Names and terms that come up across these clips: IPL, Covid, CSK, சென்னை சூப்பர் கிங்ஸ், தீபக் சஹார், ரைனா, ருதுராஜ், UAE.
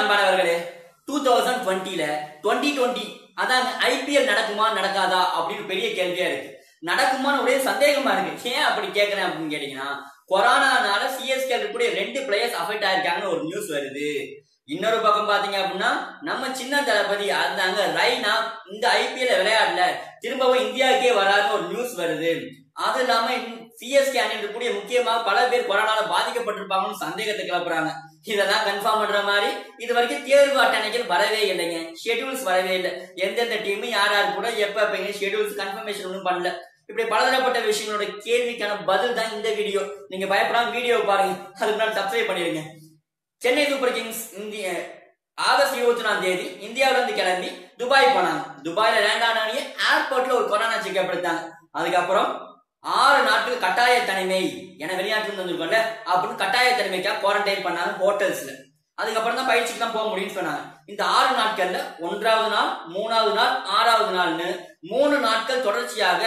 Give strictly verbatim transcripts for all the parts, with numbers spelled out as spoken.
அன்பான வர்களே twenty twenty ல twenty twenty அதாங்க I P L நடக்குமா நடக்காதா அப்படினு பெரிய கேள்வியா இருக்கு. நடக்குமான்னு ஒரே சந்தேகமா இருக்கு. ஏன் அப்படி கேக்குறேன் அப்படினு கேட்டிங்கனா கொரோனானால C S K கூட ரெண்டு players affect ஆயிருக்காங்கன்னு ஒரு நியூஸ் வருது. இன்னொரு பக்கம் பாத்தீங்க அப்படின்னா நம்ம சின்ன தளபதி அதாங்க ரைனா இந்த I P L விளையாடல திரும்பவும் இந்தியாவுக்கே வராதுன்னு ஒரு நியூஸ் வருது. அது இல்லாம C S K அணியில் கூடிய முக்கியமாக பல பேர் கொரோனால பாதிக்கப்பட்டிருப்பாங்கன்னு சந்தேகத்தை கிளப்புறாங்க. இதெல்லாம் கன்ஃபார்ம் பண்ற மாதிரி இது வரைக்கும் தேர்வு அட்டணைகள் வரவே இல்லைங்க, ஷெட்யூல்ஸ் வரவே இல்லை. எந்தெந்த டீம் யார் யார் கூட எப்ப எப்ப ஷெட்யூல்ஸ் கன்ஃபர்மேஷன் ஒன்றும் பண்ணல. இப்படி பலதரப்பட்ட விஷயங்களோட கேள்விக்கான பதில் தான் இந்த வீடியோ. நீங்க பயப்படாம வீடியோ பாருங்க, அதுக்கு முன்னாடி சப்ஸ்கிரைப் பண்ணிருங்க. சென்னை சூப்பர் கிங்ஸ் இந்திய ஆகஸ்ட் இருபத்தி ஒன்னாம் தேதி இந்தியாவில இருந்து கிளம்பி துபாய் போனாங்க. துபாயில லேண்ட் ஆனவங்க ஏர்போர்ட்ல ஒரு கொரோனா செக்அப் எடுத்தாங்க. அதுக்கப்புறம் ஆறு நாட்கள் கட்டாய தனிமை என வெளிநாட்டுல வந்துருக்கோம்ல அப்படின்னு கட்டாய தனிமைக்கா குவாரண்டைன் பண்ணாங்க ஹோட்டல்ஸ்ல. அதுக்கப்புறம் தான் பயிற்சிக்கு தான் போக முடியும்னு சொன்னாங்க. இந்த ஆறு நாட்கள்ல ஒன்றாவது நாள், மூணாவது நாள், ஆறாவது நாள்னு மூணு நாட்கள் தொடர்ச்சியாக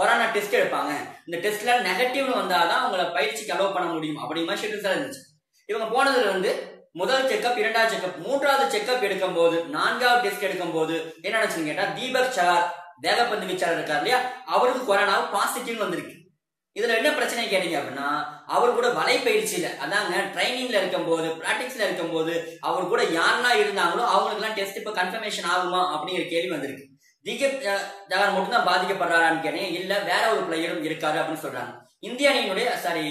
கொரோனா டெஸ்ட் எடுப்பாங்க. இந்த டெஸ்ட்ல நெகட்டிவ்னு வந்தாதான் அவங்களை பயிற்சிக்கு அலோவ் பண்ண முடியும் அப்படிங்கிற ஷெட்யூல்ஸ் எல்லாம் இருந்துச்சு. இவங்க போனதுல இருந்து முதல் செக்அப், இரண்டாவது செக்அப், மூன்றாவது செக்அப் எடுக்கும் போது, நான்காவது டெஸ்ட் எடுக்கும் போது என்ன நினைச்சுன்னு கேட்டா தீபக் சஹார் வேகப்பந்து வீச்சாளர் இருக்காரு இல்லையா, அவருக்கு கொரோனா பாசிட்டிவ் வந்திருக்கு. இதுல என்ன பிரச்சனை கேட்டீங்க அப்படின்னா அவர் கூட வலை பயிற்சியில அதாங்க ட்ரைனிங்ல இருக்கும் போது, பிராக்டிஸ்ல இருக்கும் போது அவர் கூட யாரெல்லாம் இருந்தாங்களோ அவங்களுக்கு எல்லாம் டெஸ்ட் இப்ப கன்ஃபர்மேஷன் ஆகுமா அப்படிங்கிற கேள்வி வந்திருக்கு. தீபக் சஹார் மட்டும் தான் பாதிக்கப்படுறாரான்னு கேட்டீங்க, இல்ல வேற ஒரு பிளேயரும் இருக்காரு அப்படின்னு சொல்றாங்க. இந்திய அணியினுடைய சாரி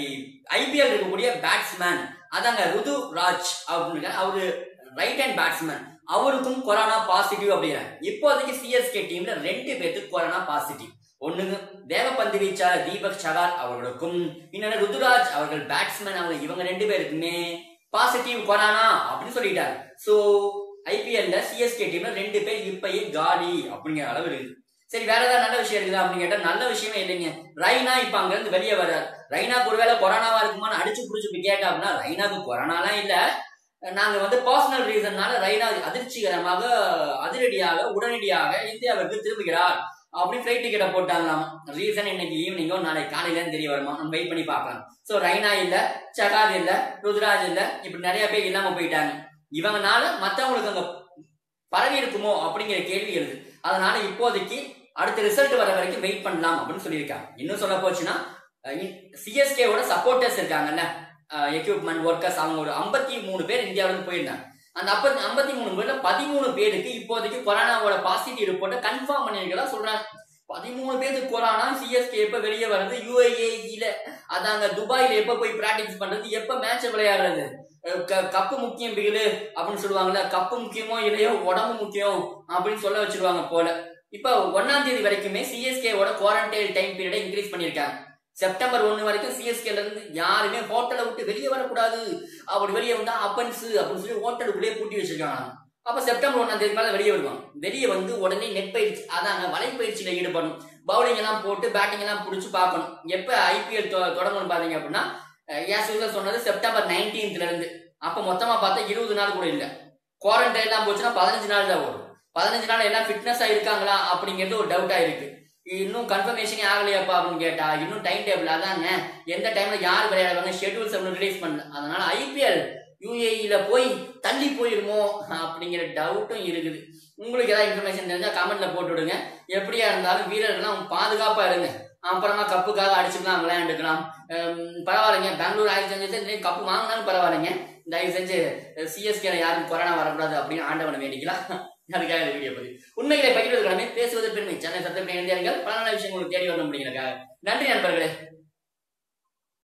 I P L இருக்கக்கூடிய பேட்ஸ்மேன் அதாங்க ருது ராஜ் அப்படின்னு அவரு ரைட் ஹேண்ட் பேட்ஸ்மேன், அவருக்கும் கொரோனா பாசிட்டிவ் அப்படிங்கிறாங்க. இப்போதைக்கு C S K டீம்ல ரெண்டு பேருக்கு கொரோனா பாசிட்டிவ். ஒண்ணுங்க வேகப்பந்து வீச்சாளர் தீபக் சஹார் அவர்களுக்கும், இன்னொன்னு ருதுராஜ் அவர்கள் பேட்ஸ்மேன் அவங்க இவங்க ரெண்டு பேருக்குமே பாசிட்டிவ் கொரோனா அப்படின்னு சொல்லிட்டாங்க. So I P L C S K டீம்ல ரெண்டு பேர் இப்பயே காலி அப்படிங்கிற அளவு இருக்கு. சரி, வேற ஏதாவது நல்ல விஷயம் இருக்குதா அப்படின்னு கேட்டா நல்ல விஷயமே இல்லைங்க. ரைனா இப்ப அங்க இருந்து வெளியே வர்றாரு. ரைனாக்கு ஒருவேளை கொரோனாவா இருக்குமான்னு அடிச்சு புடிச்சு கேட்டா அப்படின்னா ரைனாக்கு கொரோனாலாம் இல்ல, நாங்க வந்து பர்சனல் ரீசன்னால ரைனா அதிர்ச்சிகரமாக அதிரடியாக உடனடியாக இந்தியாவிற்கு திரும்புகிறார் அப்படின்னு ஃபிளைட் டிக்கெட்டை போட்டாங்களாம். ரீசன் இன்னைக்கு ஈவினிங்கோ நாளை காலையிலன்னு தெரிய வருமா, நம்ம வெயிட் பண்ணி பார்க்கலாம். சோ ரைனா இல்ல, சஹார் இல்ல, ருத்ராஜ் இல்ல, இப்படி நிறைய பேர் இல்லாம போயிட்டாங்க. இவங்கனால மத்தவங்களுக்கு அங்க பரவி இருக்குமோ அப்படிங்கிற கேள்வி எழுது. அதனால இப்போதைக்கு அடுத்த ரிசல்ட் வர வரைக்கும் வெயிட் பண்ணலாம் அப்படின்னு சொல்லியிருக்காங்க. இன்னும் சொல்ல போச்சுன்னா C S K ஓட சப்போர்ட்டர்ஸ் இருக்காங்கல்ல, எக்யூப்மெண்ட் ஒர்க்கர்ஸ், அவங்க ஒரு ஐம்பத்தி மூணு பேர் இந்தியாவிலிருந்து போயிருந்தாங்க. அந்த ஐம்பத்தி மூணு பேர்ல பதிமூணு பேருக்கு இப்போதைக்கு கொரோனாவோட பாசிட்டிவ் ரிப்போர்ட்டை கன்ஃபார்ம் பண்ணிருக்கதா சொல்றாங்க. பதிமூணு பேருக்கு கொரோனா C S K எப்ப வெளியே வருது, U A E அதாங்க துபாயில எப்ப போய் பிராக்டிஸ் பண்றது, எப்ப மேட்ச் விளையாடுறது, கப்பு முக்கியம் பிகிலு அப்படின்னு சொல்லுவாங்கல்ல, கப்பு முக்கியமோ இல்லையோ உடம்பு முக்கியம் அப்படின்னு சொல்ல வச்சிருவாங்க போல. இப்ப ஒன்னாம் தேதி வரைக்குமே C S K ஓட குவாரண்டைன் டைம் பீரியடை இன்க்ரீஸ் பண்ணிருக்காங்க. செப்டம்பர் ஒன்னு வரைக்கும் C S K ல இருந்து யாருமே ஹோட்டலை விட்டு வெளியே வரக்கூடாது, அப்படி வெளியே வந்தா அப்பன்ஸ் அப்படின்னு சொல்லி ஹோட்டலுக்குள்ளேயே பூட்டி வச்சிருக்காங்க. அப்ப செப்டம்பர் ஒன்னாம் தேதி மேல வெளியே வருவாங்க. வெளியே வந்து உடனே நெட் பயிற்சி அதாங்க வலை பயிற்சியில ஈடுபடணும். பவுலிங் எல்லாம் போட்டு பேட்டிங் எல்லாம் பிடிச்சு பார்க்கணும். எப்ப I P L தொடங்கணும்னு பாத்தீங்க அப்படின்னா சொன்னது செப்டம்பர் நைன்டீன்த்ல இருந்து. அப்ப மொத்தமா பார்த்தா இருபது நாள் கூட இல்ல. குவாரண்டைன் எல்லாம் போச்சுன்னா பதினஞ்சு நாள் தான் வரும். பதினஞ்சு நாள் எல்லாம் ஃபிட்னஸா இருக்காங்களா அப்படிங்கிறது ஒரு டவுட்டா இருக்கு. இன்னும் கன்ஃபர்மேஷனே ஆகலையாப்பா அப்படின்னு கேட்டா இன்னும் டைம் டேபிள் அதாங்க எந்த டைம்ல யார் விளையாடுவாங்க ஷெட்யூல்ஸ் அப்படின்னு ரிலீஸ் பண்ணல. அதனால I P L U A E போய் தள்ளி போயிருமோ அப்படிங்கிற டவுட்டும் இருக்குது. உங்களுக்கு ஏதாவது இன்ஃபர்மேஷன் தெரிஞ்சா கமெண்ட்ல போட்டு விடுங்க. எப்படியா இருந்தாலும் வீரர்கள்லாம் பாதுகாப்பா இருங்க. அப்புறமா கப்புக்காக அடிச்சுக்கலாம், விளையாண்டுக்கலாம், பரவாயில்லைங்க. பெங்களூர் ஆய்வு செஞ்சு கப்பு வாங்கினாலும் பரவாயில்லைங்க. தயவு செஞ்சு C S K யாரும் கொரோனா வரக்கூடாது அப்படின்னு ஆண்டவனை வேண்டிக்கலாம். அதுக்காக வீடியோ பதிவு உண்மைகளை பகிர்வது கடமை, பேசுவது பெருமை. சேனல் சப்ஸ்கிரைப் பண்ணியிருந்தீர்கள் பல நல்ல விஷயங்களுக்கு தேடி வரணும் அப்படிங்கிறக்காக. நன்றி நண்பர்களே.